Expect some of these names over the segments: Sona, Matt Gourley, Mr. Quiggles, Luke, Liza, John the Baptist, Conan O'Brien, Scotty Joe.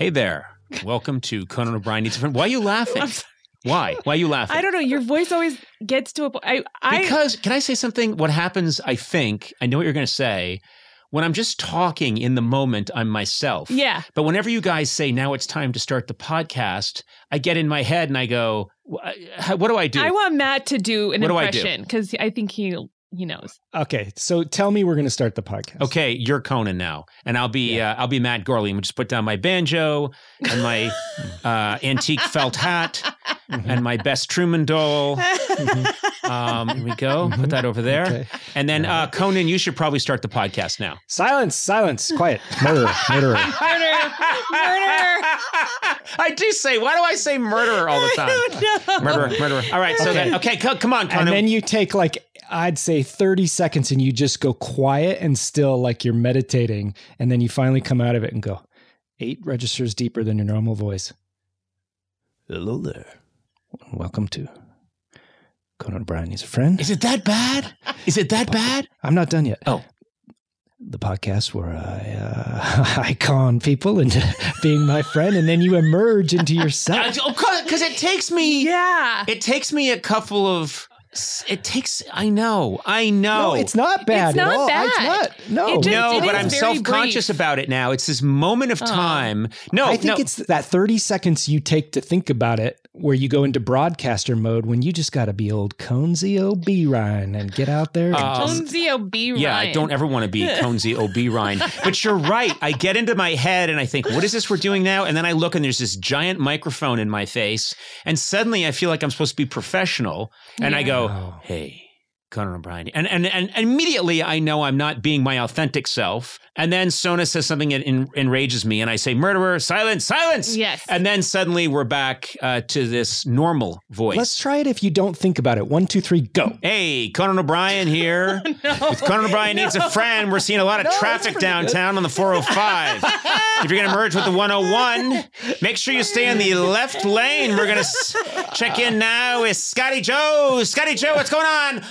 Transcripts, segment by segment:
Hey there. Welcome to Conan O'Brien Needs a Friend. Why are you laughing? Why are you laughing? I don't know. Your voice always gets to a point. Because, can I say something? What happens, I think, I know what you're going to say. When I'm just talking in the moment, I'm myself. Yeah. But whenever you guys say, now it's time to start the podcast, I get in my head and I go, what do I do? I want Matt to do an impression because I think he knows. Okay. So tell me we're going to start the podcast. Okay. You're Conan now. And I'll be Matt Gourley. And just put down my banjo and my antique felt hat. Mm-hmm. And my best Truman doll. Mm-hmm. Here we go. Mm-hmm. Put that over there. Okay. And then, Conan, you should probably start the podcast now. Silence, silence, quiet. Murderer, murderer. Murderer, murderer. I do say, why do I say murderer all the time? I don't know. Murderer, murderer. All right, so then, okay, come on, Conan. And then you take, like, I'd say 30 seconds and you just go quiet and still, like you're meditating. And then you finally come out of it and go 8 registers deeper than your normal voice. Hello there. Welcome to Conan O'Brien Needs a Friend. Is it that bad? Is it that bad? I'm not done yet. Oh. The podcast where I con people into being my friend, and then you emerge into yourself. Because it takes me. Yeah. It takes me a couple of. It takes, I know. No, it's not bad at all. It's not bad. No, but I'm self-conscious about it now. It's this moment of time. No, I think it's that 30 seconds you take to think about it where you go into broadcaster mode when you just got to be old Conesy O'Brien and get out there. Conesy O'Brien. Yeah, I don't ever want to be Conesy O'Brien. But you're right. I get into my head and I think, what is this we're doing now? And then I look and there's this giant microphone in my face. And suddenly I feel like I'm supposed to be professional. And I go, hey, Conan O'Brien. And immediately I know I'm not being my authentic self. And then Sona says something that enrages me. And I say, murderer, silence, silence. Yes. And then suddenly we're back to this normal voice. Let's try it if you don't think about it. 1, 2, 3, go. Hey, Conan O'Brien here. With Conan O'Brien Needs a Friend. We're seeing a lot of traffic downtown on the 405. If you're going to merge with the 101, make sure you stay in the left lane. We're going to check in now with Scotty Joe. Scotty Joe, what's going on?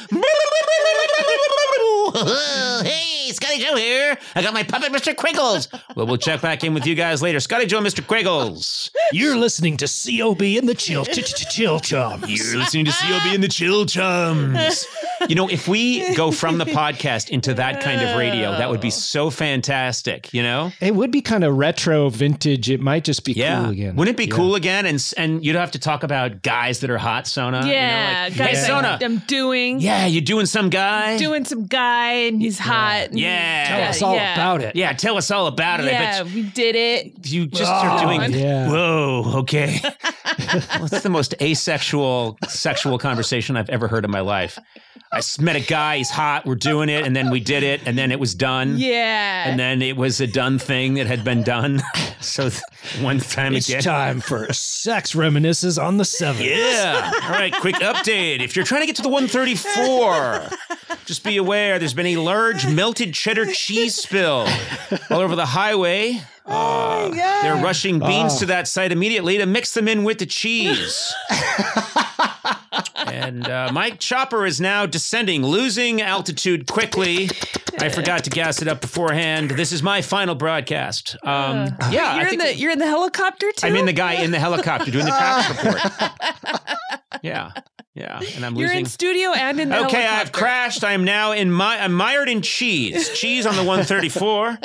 Hey, Scotty Joe here. I got my puppet, Mr. Quiggles. Well, we'll check back in with you guys later. Scotty Joe, Mr. Quiggles. You're listening to COB and the Chill Chums. You're listening to COB and the Chill Chums. You know, if we go from the podcast into that kind of radio, that would be so fantastic, you know? It would be kind of retro, vintage. It might just be cool again. Wouldn't it be cool again? And you'd have to talk about guys that are hot, Sona. Yeah, you know, like, guys Sona, I'm doing. Yeah, you're doing some guy. Doing some guy, and he's hot. And tell us all about it. Yeah, tell us all about it. Yeah, we did it. You just are doing, whoa, okay. That's the most asexual sexual conversation I've ever heard in my life. I met a guy, he's hot, we're doing it, and then we did it, and then it was done. Yeah. And then it was a done thing that had been done. So one time again. It's time for Sex Reminiscences on the 7th. Yeah. All right, quick update. If you're trying to get to the 134, just be aware there's been a large melted cheddar cheese spill all over the highway. Oh, yeah. They're rushing beans to that site immediately to mix them in with the cheese. And Mike Chopper is now descending, losing altitude quickly. I forgot to gas it up beforehand. This is my final broadcast. Yeah, you're in the helicopter too. I'm in the guy in the helicopter doing the traffic report. Yeah. Yeah, and I'm losing. You're in studio and in the helicopter. Okay, I've crashed. I am now I'm mired in cheese. Cheese on the 134.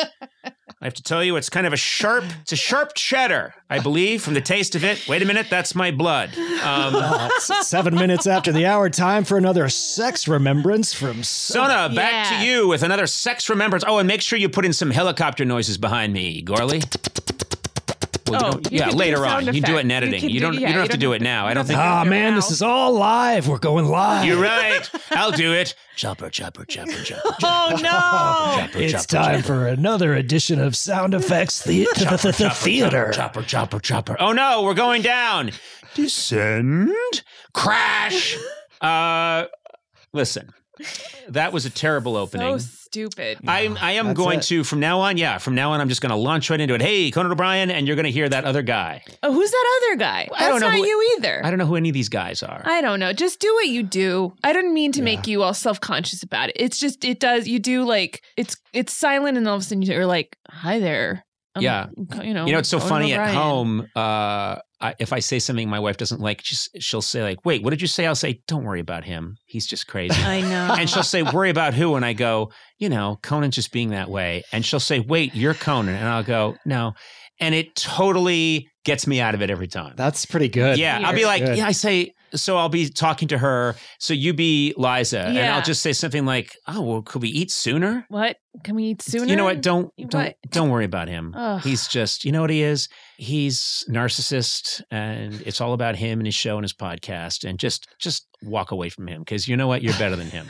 I have to tell you, it's kind of a sharp cheddar, I believe, from the taste of it. Wait a minute, that's my blood. Well, 7 minutes after the hour, time for another sex remembrance from Sona. Sona, back to you with another sex remembrance. Oh, and make sure you put in some helicopter noises behind me, Gourley. Well, later on. You do it in editing. You don't have to do it now. I don't think. Oh, man, this is all live. We're going live. You're right. I'll do it. Chopper, chopper, chopper, chopper. Oh, no. Chopper, it's time for another edition of Sound Effects Theater. Chopper, chopper, chopper. Oh, no. We're going down. Descend. Crash. Listen. That was a terrible opening. So stupid. I am going to, from now on, I'm just going to launch right into it. Hey, Conan O'Brien, and you're going to hear that other guy. Oh, who's that other guy? I don't know. That's not you either. I don't know who any of these guys are. I don't know. Just do what you do. I didn't mean to make you all self-conscious about it. It's just, it does, you do like, it's silent, and all of a sudden you're like, hi there. You know, it's so funny at home. If I say something my wife doesn't like, she'll say like, wait, what did you say? I'll say, don't worry about him. He's just crazy. I know. And she'll say, worry about who? And I go, you know, Conan's just being that way. And she'll say, wait, you're Conan. And I'll go, no. And it totally gets me out of it every time. That's pretty good. Yeah. I'll be like, yeah, I say, so I'll be talking to her. So you be Liza. Yeah. And I'll just say something like, oh, well, could we eat sooner? What? Can we eat sooner? You know what? Don't worry about him. Ugh. He's just, you know what he is? He's narcissist and it's all about him and his show and his podcast, and just walk away from him. 'Cause you know what? You're better than him.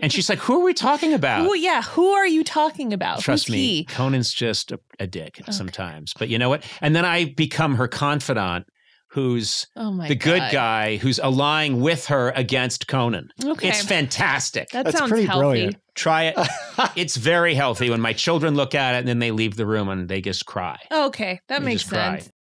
And she's like, who are we talking about? Well, yeah. Who are you talking about? Trust Who's me, he? Conan's just a dick sometimes, but you know what? And then I become her confidant, who's good guy who's allying with her against Conan. Okay. It's fantastic. That sounds pretty healthy. Brilliant. Try it. It's very healthy when my children look at it and then they leave the room and they just cry. Okay, that makes sense. Cry.